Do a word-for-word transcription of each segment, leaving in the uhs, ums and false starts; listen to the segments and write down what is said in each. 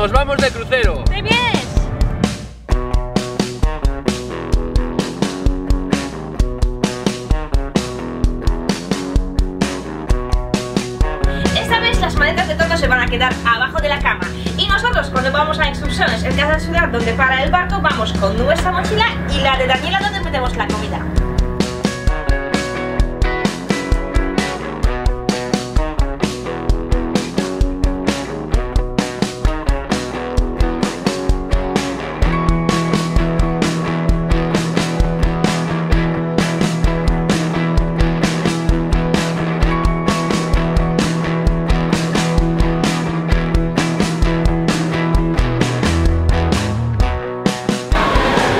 ¡Nos vamos de crucero! ¡Te vienes! Esta vez las maletas de Totto se van a quedar abajo de la cama. Y nosotros, cuando vamos a excursiones en cada ciudad donde para el barco, vamos con nuestra mochila y la de Daniela donde metemos la comida.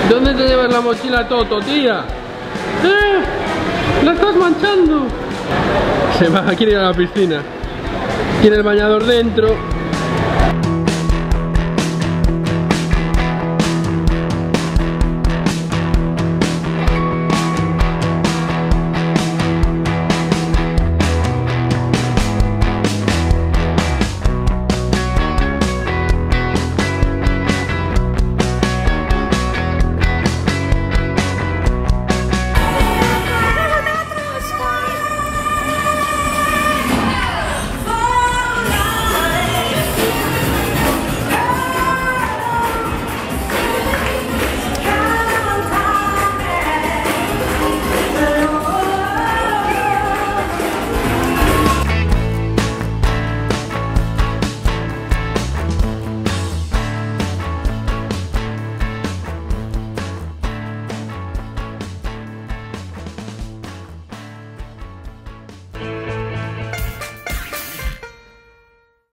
¿Dónde te llevas la mochila, Totto, tía? ¡Eh! ¡La estás manchando! Se va, quiere ir a la piscina. Tiene el bañador dentro.